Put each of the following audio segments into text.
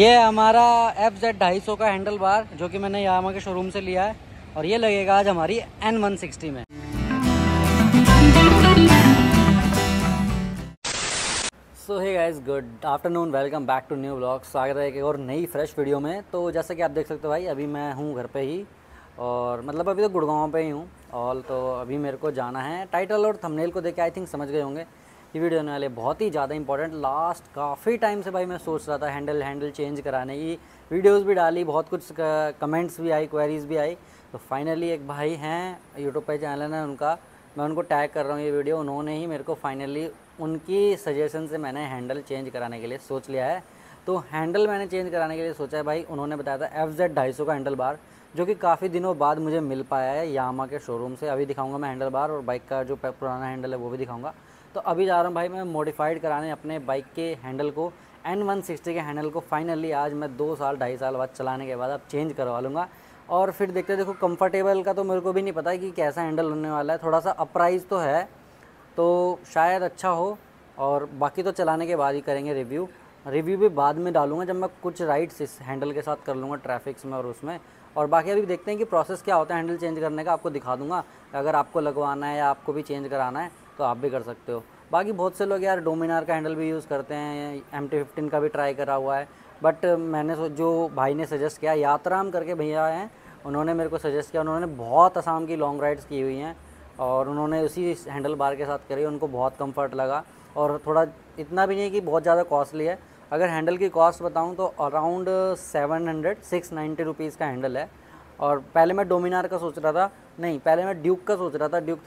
ये हमारा FZ 250 का हैंडल बार जो कि मैंने यामा के शोरूम से लिया है और ये लगेगा आज हमारी N160 में। So hey guys, good afternoon, welcome back to new vlog. स्वागत है एक और नई फ्रेश वीडियो में। तो जैसे कि आप देख सकते हो भाई, अभी मैं हूँ घर पे ही, और मतलब अभी तो गुड़गांव पे ही हूँ और तो अभी मेरे को जाना है। टाइटल और थंबनेल को देख के आई थिंक समझ गए होंगे ये वीडियो होने वाले बहुत ही ज़्यादा इंपॉर्टेंट। लास्ट काफ़ी टाइम से भाई मैं सोच रहा था हैंडल चेंज कराने की, वीडियोस भी डाली, बहुत कुछ कमेंट्स भी आई, क्वेरीज भी आई। तो फाइनली एक भाई हैं, यूट्यूब पे चैनल है उनका, मैं उनको टैग कर रहा हूँ ये वीडियो। उन्होंने ही मेरे को फाइनली उनकी सजेशन से मैंने हैंडल चेंज कराने के लिए सोच लिया है। तो हैंडल मैंने चेंज कराने के लिए सोचा है भाई, उन्होंने बताया था FZ 250 का हैंडल बार जो कि काफ़ी दिनों बाद मुझे मिल पाया है यामा के शोरूम से। अभी दिखाऊँगा मैं हैंडल बार और बाइक का जो पुराना हैंडल है वो भी दिखाऊँगा। तो अभी जा रहा हूँ भाई मैं मॉडिफाइड कराने अपने बाइक के हैंडल को, N160 के हैंडल को। फाइनली आज मैं 2 साल 2.5 साल बाद चलाने के बाद अब चेंज करवा लूँगा और फिर देखते। देखो कंफर्टेबल का तो मेरे को भी नहीं पता कि कैसा हैंडल होने वाला है, थोड़ा सा अपराइज तो है तो शायद अच्छा हो, और बाकी तो चलाने के बाद ही करेंगे रिव्यू। रिव्यू भी बाद में डालूँगा जब मैं कुछ राइड्स इस हैंडल के साथ कर लूँगा ट्रैफिक्स में और उसमें। और बाकी अभी देखते हैं कि प्रोसेस क्या होता है हैंडल चेंज करने का, आपको दिखा दूँगा। अगर आपको लगवाना है या आपको भी चेंज कराना है तो आप भी कर सकते हो। बाकी बहुत से लोग यार डोमिनार का हैंडल भी यूज़ करते हैं, MT 15 का भी ट्राई करा हुआ है, बट मैंने जो भाई ने सजेस्ट किया, यात्राम करके भैया हैं, उन्होंने मेरे को सजेस्ट किया। उन्होंने बहुत असम की लॉन्ग राइड्स की हुई हैं और उन्होंने उसी हैंडल बार के साथ करी, उनको बहुत कंफर्ट लगा। और थोड़ा इतना भी नहीं कि बहुत ज़्यादा कॉस्टली है। अगर हैंडल की कॉस्ट बताऊँ तो अराउंड 690 रुपीज़ का हैंडल है। और पहले मैं डोमिनार का सोच रहा था, नहीं पहले मैं ड्यूक का सोच रहा था, ड्यूक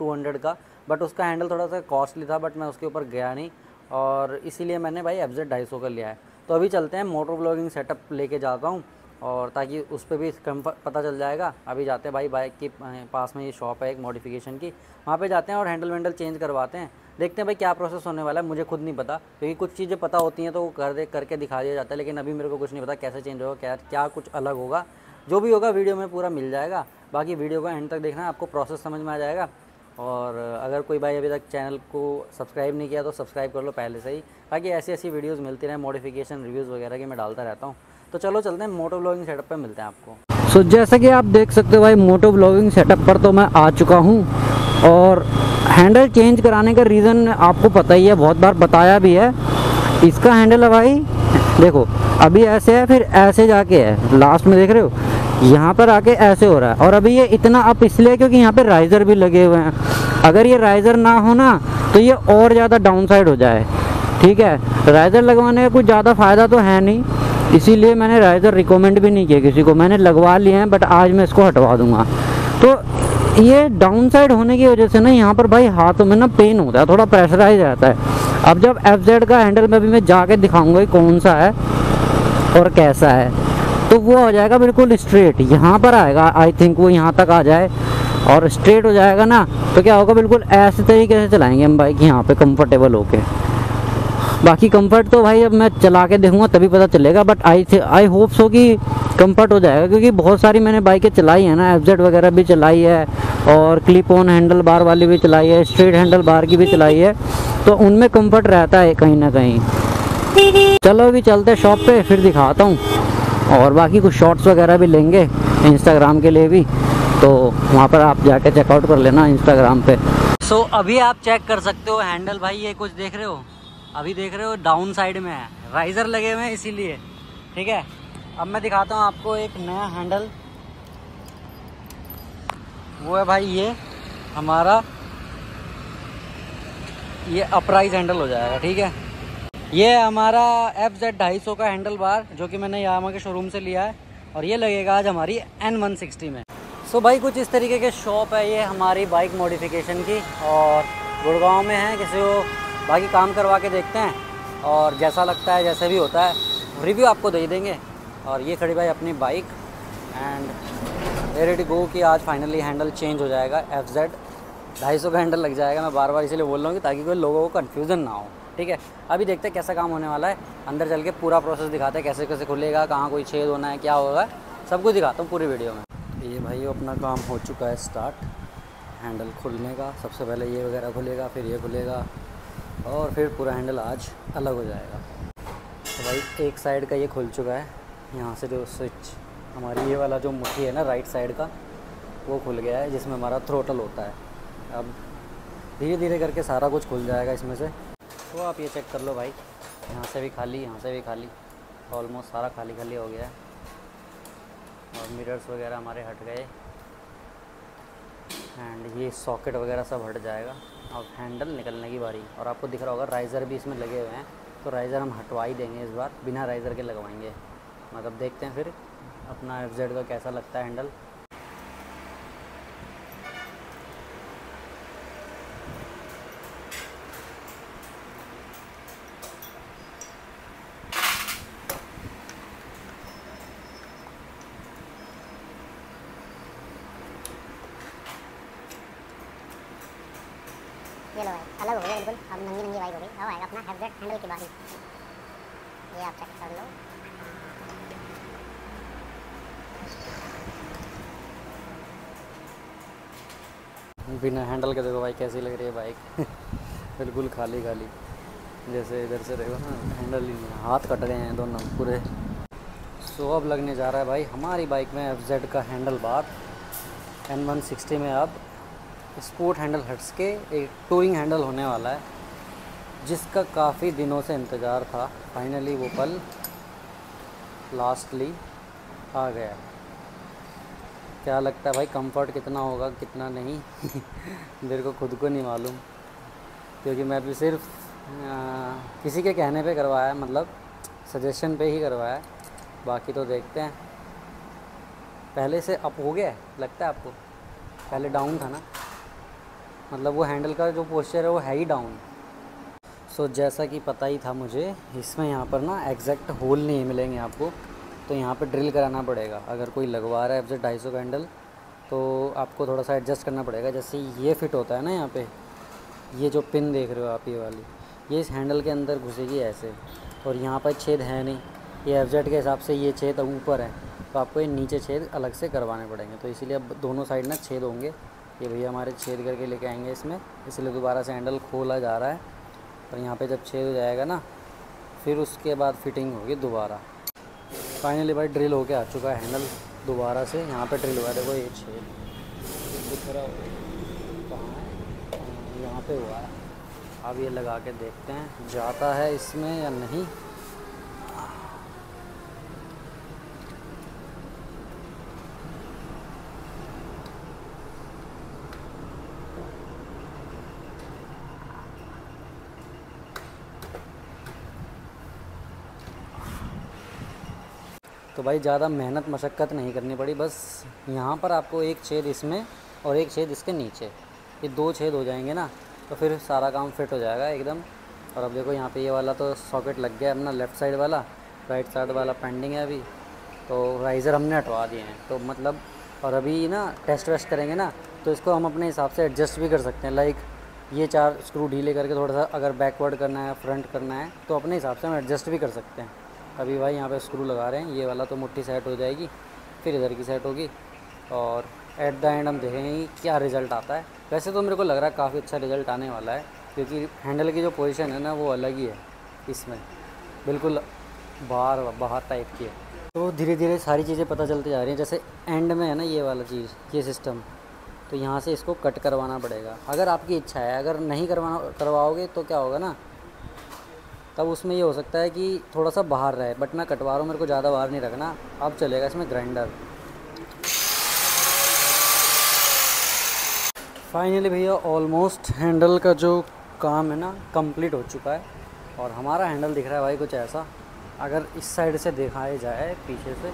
200 का, बट उसका हैंडल थोड़ा सा कॉस्टली था, बट मैं उसके ऊपर गया नहीं और इसीलिए मैंने भाई FZ 250 का लिया है। तो अभी चलते हैं, मोटर ब्लॉगिंग सेटअप लेके जाता हूँ और ताकि उस पर भी पता चल जाएगा। अभी जाते हैं भाई, बाइक के पास में ये शॉप है एक मॉडिफिकेशन की, वहाँ पे जाते हैं और हैंडल चेंज करवाते हैं। देखते हैं भाई क्या प्रोसेस होने वाला है, मुझे खुद नहीं पता, क्योंकि कुछ चीज़ें पता होती हैं तो वो करके दिखा दिया जाता है, लेकिन अभी मेरे को कुछ नहीं पता कैसे चेंज होगा, क्या कुछ अलग होगा। जो भी होगा वीडियो में पूरा मिल जाएगा, बाकी वीडियो का एंड तक देखना, आपको प्रोसेस समझ में आ जाएगा। और अगर कोई भाई अभी तक चैनल को सब्सक्राइब नहीं किया तो सब्सक्राइब कर लो पहले से ही, ताकि ऐसी वीडियोस मिलती रहे मॉडिफिकेशन रिव्यूज़ वगैरह की, मैं डालता रहता हूँ। तो चलो चलते हैं मोटो ब्लॉगिंग सेटअप पर, मिलते हैं आपको। सो जैसा कि आप देख सकते हो भाई, मोटो ब्लॉगिंग सेटअप पर तो मैं आ चुका हूँ और हैंडल चेंज कराने का रीज़न आपको पता ही है, बहुत बार बताया भी है। इसका हैंडल है भाई, देखो अभी ऐसे है, फिर ऐसे जाके है, लास्ट में देख रहे हो यहाँ पर आके ऐसे हो रहा है। और अभी ये इतना अप इसलिए क्योंकि यहाँ पे राइजर भी लगे हुए हैं, अगर ये राइजर ना हो ना तो ये और ज़्यादा डाउन साइड हो जाए, ठीक है। राइजर लगवाने का कुछ ज़्यादा फ़ायदा तो है नहीं, इसीलिए मैंने राइजर रिकमेंड भी नहीं किया किसी को। मैंने लगवा लिए हैं बट आज मैं इसको हटवा दूँगा। तो ये डाउन साइड होने की वजह से ना यहाँ पर भाई हाथों में ना पेन होता है, थोड़ा प्रेशराइज रहता है। अब जब FZ का हैंडल में भी मैं जाके दिखाऊँगा कौन सा है और कैसा है, तो वो हो जाएगा बिल्कुल स्ट्रेट, यहाँ पर आएगा आई थिंक वो यहाँ तक आ जाए और स्ट्रेट हो जाएगा ना, तो क्या होगा बिल्कुल ऐसे तरीके से चलाएंगे हम बाइक यहाँ पे कंफर्टेबल होके। बाकी कंफर्ट तो भाई अब मैं चला के देखूँगा तभी पता चलेगा, बट आई होप सो कि कंफर्ट हो जाएगा, क्योंकि बहुत सारी मैंने बाइकें चलाई है ना, FZ वगैरह भी चलाई है और क्लिप ऑन हैंडल बार वाली भी चलाई है, स्ट्रेट हैंडल बार की भी चलाई है, तो उनमें कम्फर्ट रहता है कहीं ना कहीं। चलो अभी चलते हैं शॉप पर, फिर दिखाता हूँ और बाकी कुछ शॉर्ट्स वगैरह भी लेंगे इंस्टाग्राम के लिए भी, तो वहाँ पर आप जाके चेकआउट कर लेना इंस्टाग्राम पे। सो अभी आप चेक कर सकते हो हैंडल भाई, ये कुछ देख रहे हो, अभी देख रहे हो डाउन साइड में है, राइजर लगे हुए हैं इसीलिए, ठीक है। अब मैं दिखाता हूँ आपको एक नया हैंडल, वो है भाई ये हमारा, ये अपराइज हैंडल हो जाएगा, ठीक है। ये हमारा FZ 250 का हैंडल बार जो कि मैंने यामा के शोरूम से लिया है और ये लगेगा आज हमारी N160 में। सो भाई कुछ इस तरीके के शॉप है ये हमारी बाइक मॉडिफिकेशन की, और गुड़गांव में है, किसी को बाकी काम करवा के देखते हैं और जैसा लगता है जैसे भी होता है रिव्यू आपको दे देंगे। और ये खड़ी भाई अपनी bike and ready to go कि आज फाइनली हैंडल चेंज हो जाएगा, FZ 250 का हैंडल लग जाएगा। मैं बार बार इसीलिए बोल रहा हूँ ताकि कोई लोगों को कन्फ्यूज़न ना हो, ठीक है। अभी देखते हैं कैसा काम होने वाला है, अंदर चल के पूरा प्रोसेस दिखाते हैं, कैसे कैसे खुलेगा, कहाँ कोई छेद होना है, क्या होगा, सब कुछ दिखाता हूँ पूरी वीडियो में। ये भाई अपना काम हो चुका है स्टार्ट, हैंडल खुलने का, सबसे पहले ये वगैरह खुलेगा, फिर ये खुलेगा और फिर पूरा हैंडल आज अलग हो जाएगा। तो भाई एक साइड का ये खुल चुका है, यहाँ से जो स्विच हमारी ये वाला जो मुट्ठी है ना राइट साइड का वो खुल गया है, जिसमें हमारा थ्रोटल होता है। अब धीरे धीरे करके सारा कुछ खुल जाएगा इसमें से। तो आप ये चेक कर लो भाई, यहाँ से भी खाली, यहाँ से भी खाली, ऑलमोस्ट सारा खाली खाली हो गया है। और मिरर्स वगैरह हमारे हट गए एंड ये सॉकेट वगैरह सब हट जाएगा। अब हैंडल निकलने की बारी, और आपको दिख रहा होगा राइज़र भी इसमें लगे हुए हैं, तो राइज़र हम हटवा ही देंगे इस बार, बिना राइज़र के लगवाएंगे। मतलब देखते हैं फिर अपना FZ का कैसा लगता है हैंडल। ये लो भाई, अलग हो गया बिल्कुल, अब नंगी नंगी वाइब हो गई। अब आएगा अपना FZ हैंडल की बारी, ये आप चेक कर लो। बिना हैंडल के देखो भाई कैसी लग रही है बाइक बिल्कुल खाली खाली, जैसे इधर से देखो ना हैंडल ही नहीं, हाथ कट रहे हैं दोनों पूरे। सो अब लगने जा रहा है भाई हमारी बाइक में FZ का हैंडल बार। N160 में अब स्पोर्ट हैंडल हट्स के एक टूरिंग हैंडल होने वाला है, जिसका काफ़ी दिनों से इंतज़ार था। फाइनली वो पल लास्टली आ गया। क्या लगता है भाई कंफर्ट कितना होगा कितना नहीं मेरे को खुद को नहीं मालूम, क्योंकि मैं भी सिर्फ किसी के कहने पे करवाया, मतलब सजेशन पे ही करवाया। बाकी तो देखते हैं। पहले से अप हो गया लगता है आपको, पहले डाउन था ना, मतलब वो हैंडल का जो पोस्चर है वो है ही डाउन। सो जैसा कि पता ही था मुझे, इसमें यहाँ पर ना एग्जैक्ट होल नहीं मिलेंगे आपको, तो यहाँ पे ड्रिल कराना पड़ेगा। अगर कोई लगवा रहा है FZ 250 का हैंडल तो आपको थोड़ा सा एडजस्ट करना पड़ेगा। जैसे ये फिट होता है ना यहाँ पे, ये जो पिन देख रहे हो आप, ये वाली, ये इस हैंडल के अंदर घुसेगी ऐसे, और यहाँ पर छेद है नहीं। ये FZ के हिसाब से ये छेद ऊपर है, तो आपको ये नीचे छेद अलग से करवाने पड़ेंगे। तो इसीलिए अब दोनों साइड ना छेद होंगे। ये भैया हमारे छेद करके लेके आएंगे इसमें, इसलिए दोबारा से हैंडल खोला जा रहा है। और यहाँ पे जब छेद हो जाएगा ना, फिर उसके बाद फिटिंग होगी दोबारा। फाइनली भाई ड्रिल होके आ चुका है हैंडल दोबारा से। यहाँ पे ड्रिल हुआ, देखो ये छेद दिख रहा है यहाँ पे हुआ है। अब ये लगा के देखते हैं जाता है इसमें या नहीं। तो भाई ज़्यादा मेहनत मशक्क़त नहीं करनी पड़ी, बस यहाँ पर आपको एक छेद इसमें और एक छेद इसके नीचे, ये दो छेद हो जाएंगे ना, तो फिर सारा काम फिट हो जाएगा एकदम। और अब देखो यहाँ पे ये वाला तो सॉकेट लग गया अपना लेफ़्ट साइड वाला, राइट साइड वाला पेंडिंग है अभी, तो राइज़र हमने हटवा दिए हैं। तो मतलब और अभी ना टेस्ट वेस्ट करेंगे ना, तो इसको हम अपने हिसाब से एडजस्ट भी कर सकते हैं। लाइक ये चार स्क्रू ढीले करके थोड़ा सा अगर बैकवर्ड करना है, फ्रंट करना है, तो अपने हिसाब से हम एडजस्ट भी कर सकते हैं। अभी भाई यहाँ पे स्क्रू लगा रहे हैं, ये वाला तो मुट्ठी सेट हो जाएगी, फिर इधर की सेट होगी, और एट द एंड हम देखेंगे क्या रिज़ल्ट आता है। वैसे तो मेरे को लग रहा है काफ़ी अच्छा रिज़ल्ट आने वाला है, क्योंकि हैंडल की जो पोजीशन है ना वो अलग ही है इसमें, बिल्कुल बाहर बाहर टाइप की है। तो धीरे धीरे सारी चीज़ें पता चलती जा रही हैं। जैसे एंड में है ना ये वाला चीज़, ये सिस्टम, तो यहाँ से इसको कट करवाना पड़ेगा। अगर आपकी इच्छा है, अगर नहीं करवाओगे तो क्या होगा ना, तब उसमें ये हो सकता है कि थोड़ा सा बाहर रहे, बट मैं कटवा रहा हूँ, मेरे को ज़्यादा बाहर नहीं रखना। अब चलेगा इसमें ग्राइंडर। फाइनली भैया ऑलमोस्ट हैंडल का जो काम है ना कंप्लीट हो चुका है, और हमारा हैंडल दिख रहा है भाई कुछ ऐसा। अगर इस साइड से देखा जाए पीछे से,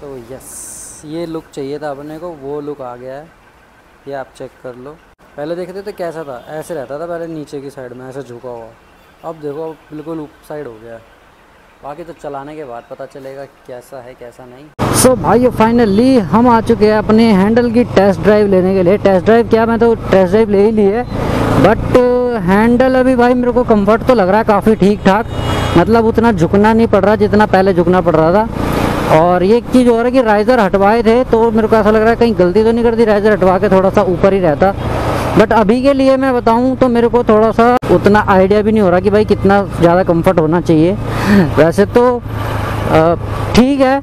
तो यस ये लुक चाहिए था अपने को, वो लुक आ गया है। ये आप चेक कर लो। पहले देखते थे कैसा था, ऐसे रहता था पहले नीचे की साइड में ऐसे झुका हुआ, अब देखो बिल्कुल उप साइड हो गया। बाकी तो चलाने के बाद पता चलेगा कैसा है कैसा नहीं। सो भाई फाइनली हम आ चुके हैं अपने हैंडल की टेस्ट ड्राइव लेने के लिए। टेस्ट ड्राइव क्या, मैं तो टेस्ट ड्राइव ले ही ली है, बट हैंडल अभी भाई मेरे को कंफर्ट तो लग रहा है काफ़ी ठीक ठाक। मतलब उतना झुकना नहीं पड़ रहा जितना पहले झुकना पड़ रहा था। और ये चीज़ हो रही कि राइज़र हटवाए थे, तो मेरे को ऐसा लग रहा है कहीं गलती तो नहीं करती, राइज़र हटवा के थोड़ा सा ऊपर ही रहता, बट अभी के लिए मैं बताऊं तो मेरे को थोड़ा सा उतना आइडिया भी नहीं हो रहा कि भाई कितना ज़्यादा कंफर्ट होना चाहिए। वैसे तो ठीक है,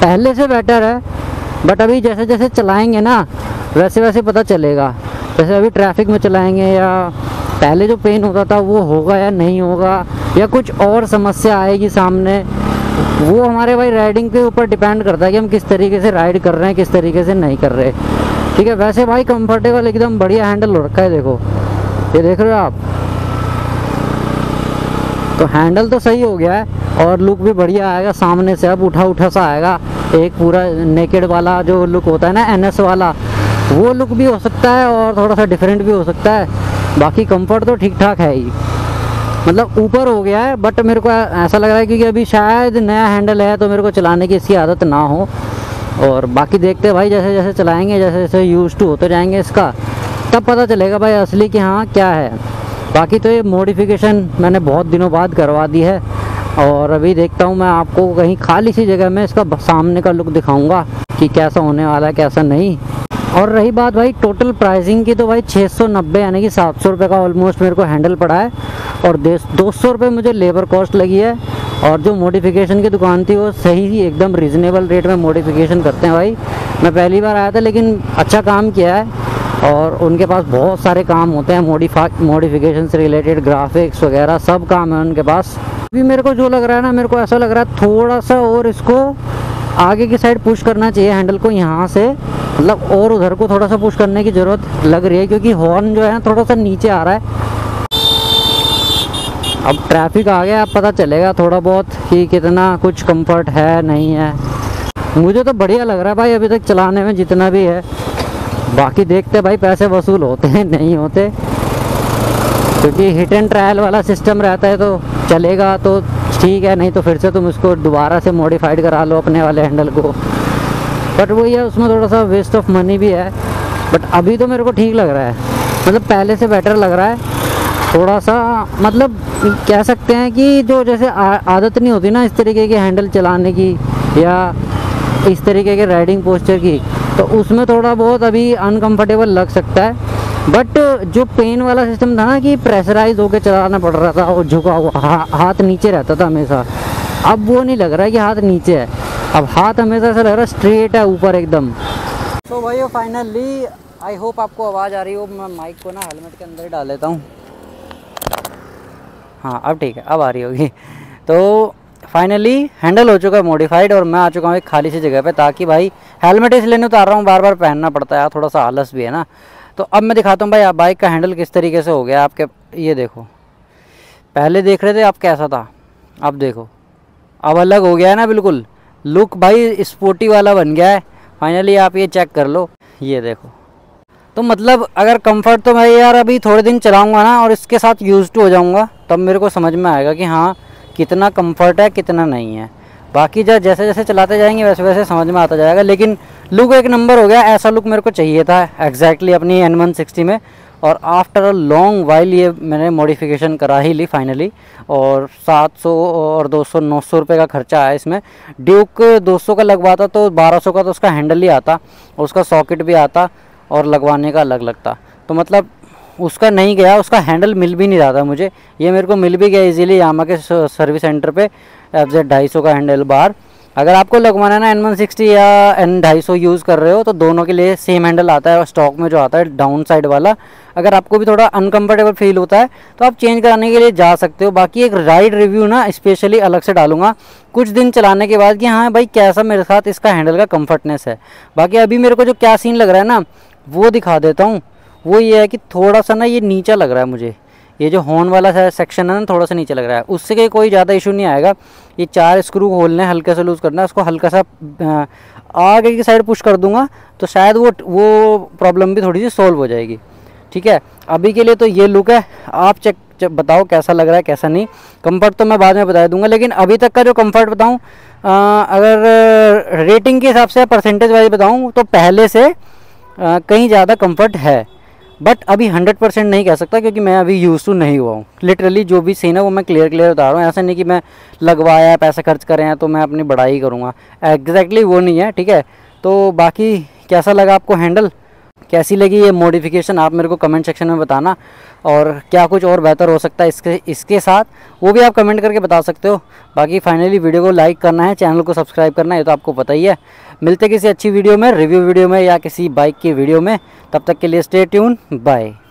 पहले से बेटर है, बट अभी जैसे जैसे चलाएंगे ना वैसे वैसे पता चलेगा। जैसे अभी ट्रैफिक में चलाएंगे, या पहले जो पेन होता था वो होगा या नहीं होगा, या कुछ और समस्या आएगी सामने, वो हमारे भाई राइडिंग के ऊपर डिपेंड करता है कि हम किस तरीके से राइड कर रहे हैं, किस तरीके से नहीं कर रहे। ठीक है, वैसे भाई कंफर्टेबल एकदम बढ़िया हैंडल हो रखा है। देखो ये देख रहे हो आप, तो हैंडल तो सही हो गया है और लुक भी बढ़िया आएगा सामने से। अब उठा उठा सा आएगा, एक पूरा नेकेड वाला जो लुक होता है ना NS वाला, वो लुक भी हो सकता है और थोड़ा सा डिफरेंट भी हो सकता है। बाकी कंफर्ट तो ठीक ठाक है ही, मतलब ऊपर हो गया है, बट मेरे को ऐसा लग रहा है क्योंकि अभी शायद नया हैंडल है तो मेरे को चलाने की इसकी आदत ना हो। और बाकी देखते भाई जैसे जैसे चलाएंगे, जैसे जैसे यूज टू होते जाएंगे इसका, तब पता चलेगा भाई असली कि हाँ क्या है। बाकी तो ये मॉडिफिकेशन मैंने बहुत दिनों बाद करवा दी है और अभी देखता हूँ मैं आपको कहीं खाली सी जगह में इसका सामने का लुक दिखाऊँगा कि कैसा होने वाला है कैसा नहीं। और रही बात भाई टोटल प्राइसिंग की, तो भाई 690 यानी कि 700 रुपये का ऑलमोस्ट मेरे को हैंडल पड़ा है और 200 रुपये मुझे लेबर कॉस्ट लगी है। और जो मॉडिफिकेशन की दुकान थी वो सही एकदम रीज़नेबल रेट में मॉडिफिकेशन करते हैं भाई। मैं पहली बार आया था लेकिन अच्छा काम किया है, और उनके पास बहुत सारे काम होते हैं मॉडिफिकेशन से रिलेटेड, ग्राफिक्स वगैरह सब काम है उनके पास। अभी मेरे को जो लग रहा है ना, मेरे को ऐसा लग रहा है थोड़ा सा और इसको आगे की साइड पुश करना चाहिए हैंडल को, यहाँ से मतलब और उधर को थोड़ा सा पुश करने की ज़रूरत लग रही है क्योंकि हॉर्न जो है थोड़ा सा नीचे आ रहा है। अब ट्रैफिक आ गया, अब पता चलेगा थोड़ा बहुत कि कितना कुछ कंफर्ट है नहीं है। मुझे तो बढ़िया लग रहा है भाई अभी तक चलाने में जितना भी है। बाकी देखते भाई पैसे वसूल होते हैं नहीं होते, क्योंकि हिट एंड ट्रायल वाला सिस्टम रहता है तो चलेगा तो ठीक है, नहीं तो फिर से तुम इसको दोबारा से मॉडिफाइड करा लो अपने वाले हैंडल को। बट वही है, उसमें थोड़ा सा वेस्ट ऑफ मनी भी है। बट अभी तो मेरे को ठीक लग रहा है, मतलब पहले से बेटर लग रहा है थोड़ा सा। मतलब कह सकते हैं कि जो जैसे आदत नहीं होती ना इस तरीके के हैंडल चलाने की या इस तरीके के राइडिंग पोस्चर की, तो उसमें थोड़ा बहुत अभी अनकम्फर्टेबल लग सकता है। बट जो पेन वाला सिस्टम था ना कि प्रेशराइज होकर चलाना पड़ रहा था और झुका हुआ हाथ नीचे रहता था हमेशा, अब वो नहीं लग रहा है कि हाथ नीचे है, अब हाथ हमेशा ऐसा लग रहा है स्ट्रेट है ऊपर एकदम। तो भाई फाइनली आई होप आपको आवाज़ आ रही हो, मैं माइक को ना हेलमेट के अंदर ही डाल लेता हूँ। हाँ अब ठीक है, अब आ रही होगी। तो फाइनली हैंडल हो चुका है मॉडिफाइड और मैं आ चुका हूँ एक खाली सी जगह पर, ताकि भाई हेलमेट इसलिए उतार रहा हूँ, बार बार पहनना पड़ता है, थोड़ा सा आलस भी है ना। तो अब मैं दिखाता हूँ भाई आप बाइक का हैंडल किस तरीके से हो गया आपके। ये देखो पहले देख रहे थे आप कैसा था, अब देखो अब अलग हो गया है ना बिल्कुल। लुक भाई स्पोर्टी वाला बन गया है फाइनली, आप ये चेक कर लो, ये देखो। तो मतलब अगर कंफर्ट तो भाई यार अभी थोड़े दिन चलाऊँगा ना और इसके साथ यूज टू हो जाऊँगा, तब मेरे को समझ में आएगा कि हाँ कितना कम्फर्ट है कितना नहीं है। बाकी जैसे जैसे चलाते जाएंगे वैसे वैसे समझ में आता जाएगा, लेकिन लुक एक नंबर हो गया। ऐसा लुक मेरे को चाहिए था एग्जैक्टली अपनी N160 में, और आफ्टर अ लॉन्ग वाइल ये मैंने मॉडिफिकेशन करा ही ली फाइनली। और 700 और 200 900 रुपये का खर्चा आया इसमें। ड्यूक 200 का लगवाता तो 1200 का तो उसका हैंडल ही आता, उसका सॉकेट भी आता और लगवाने का अलग लगता, तो मतलब उसका नहीं गया, उसका हैंडल मिल भी नहीं रहा था मुझे। ये मेरे को मिल भी गया इजीली यामा के सर्विस सेंटर पे, FZ 250 का हैंडल बार। अगर आपको लगवाना है ना N160 या N250 यूज़ कर रहे हो तो दोनों के लिए सेम हैंडल आता है स्टॉक में जो आता है डाउन साइड वाला। अगर आपको भी थोड़ा अनकंफर्टेबल फील होता है तो आप चेंज कराने के लिए जा सकते हो। बाकी एक राइड रिव्यू ना स्पेशली अलग से डालूंगा कुछ दिन चलाने के बाद कि हाँ भाई कैसा मेरे साथ इसका हैंडल का कम्फर्टनेस है। बाकी अभी मेरे को जो क्या सीन लग रहा है ना वो दिखा देता हूँ। वो ये है कि थोड़ा सा ना ये नीचा लग रहा है मुझे, ये जो हॉर्न वाला सेक्शन है ना थोड़ा सा नीचे लग रहा है, उससे कोई ज़्यादा इशू नहीं आएगा। ये 4 स्क्रू होलने हल्के से लूज़ करना, उसको हल्का सा आगे की साइड पुश कर दूंगा तो शायद वो प्रॉब्लम भी थोड़ी सी सॉल्व हो जाएगी। ठीक है, अभी के लिए तो ये लुक है, आप चेक बताओ कैसा लग रहा है कैसा नहीं। कंफर्ट तो मैं बाद में बता दूंगा, लेकिन अभी तक का जो कंफर्ट बताऊँ, अगर रेटिंग के हिसाब से परसेंटेज वाइज बताऊँ तो पहले से कहीं ज़्यादा कंफर्ट है। बट अभी 100% नहीं कह सकता क्योंकि मैं अभी यूज़ टू नहीं हुआ हूँ। लिटरली जो भी सीन है वो मैं क्लियर बता रहा हूँ, ऐसा नहीं कि मैं लगवाया पैसा खर्च कर रहे हैं तो मैं अपनी बड़ाई करूँगा, एग्जैक्टली वो नहीं है। ठीक है, तो बाकी कैसा लगा आपको हैंडल कैसी लगी ये मॉडिफिकेशन आप मेरे को कमेंट सेक्शन में बताना, और क्या कुछ और बेहतर हो सकता है इसके साथ वो भी आप कमेंट करके बता सकते हो। बाकी फाइनली वीडियो को लाइक करना है, चैनल को सब्सक्राइब करना है, ये तो आपको पता ही है। मिलते किसी अच्छी वीडियो में, रिव्यू वीडियो में या किसी बाइक की वीडियो में। तब तक के लिए स्टे ट्यून, बाय।